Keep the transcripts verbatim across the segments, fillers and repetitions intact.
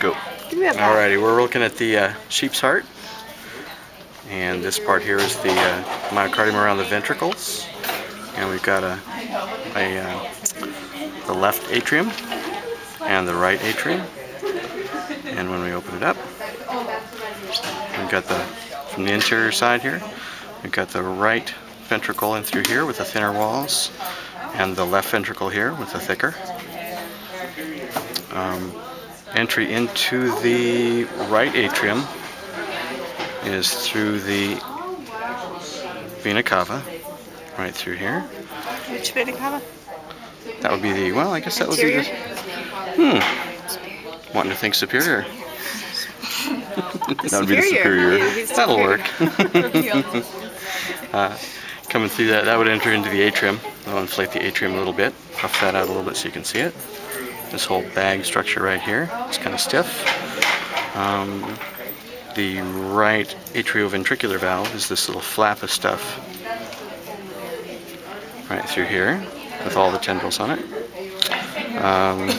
Go. Alrighty, we're looking at the uh, sheep's heart, and this part here is the uh, myocardium around the ventricles, and we've got a, a uh, the left atrium and the right atrium, and when we open it up, we've got the, from the interior side here, we've got the right ventricle in through here with the thinner walls, and the left ventricle here with the thicker. Um, Entry into the right atrium is through the vena cava, right through here. Which vena cava? That would be the, well, I guess that would be the, hmm, wanting to think superior. That would be the superior. That'll work. uh, coming through that, that would enter into the atrium. I'll inflate the atrium a little bit, puff that out a little bit so you can see it. This whole bag structure right here, it's kind of stiff. Um, the right atrioventricular valve is this little flap of stuff right through here with all the tendrils on it. Um,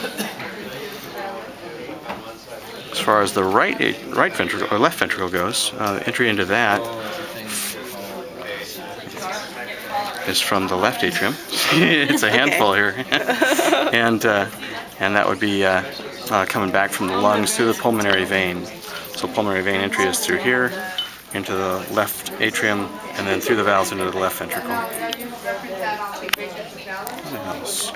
as far as the right right ventricle or left ventricle goes, uh, entry into that is from the left atrium. It's a handful here, and. Uh, And that would be uh, uh, coming back from the lungs through the pulmonary vein. So pulmonary vein entry is through here, into the left atrium, and then through the valves into the left ventricle. Yes.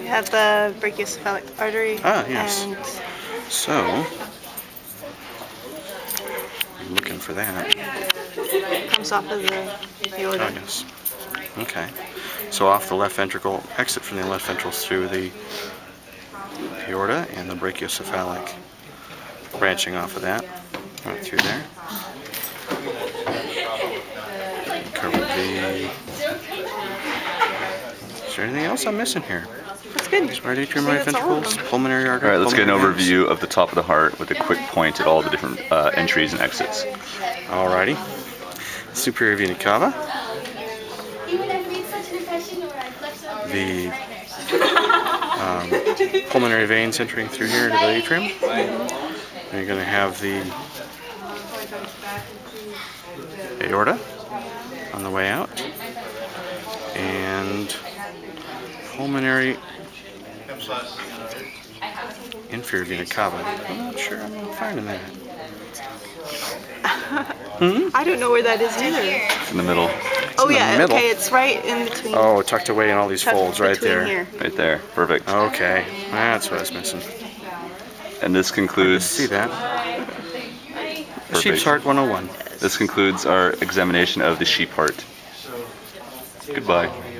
You have the brachiocephalic artery. Ah, yes. And so, I'm looking for that. It comes off of the aorta. Oh, yes. Okay. So off the left ventricle, exit from the left ventricle through the aorta and the brachiocephalic branching off of that, right through there. Cover the... Is there anything else I'm missing here? That's good. It's right atrium, right ventricles, pulmonary artery. All right, let's get an overview of the top of the heart with a quick point at all the different uh, entries and exits. Alrighty. Superior vena cava. The um, pulmonary veins entering through here into the atrium. And you're going to have the aorta on the way out, and pulmonary inferior vena cava. I'm not sure I'm finding that. Hmm? I don't know where that is either. It's in the middle. Oh yeah, middle. Okay, it's right in between. Oh, tucked away in all these tucked folds right there. Here. Right there, perfect. Okay, that's what I was missing. And this concludes... See that. Sheep's Heart one oh one. This concludes our examination of the sheep heart. Goodbye.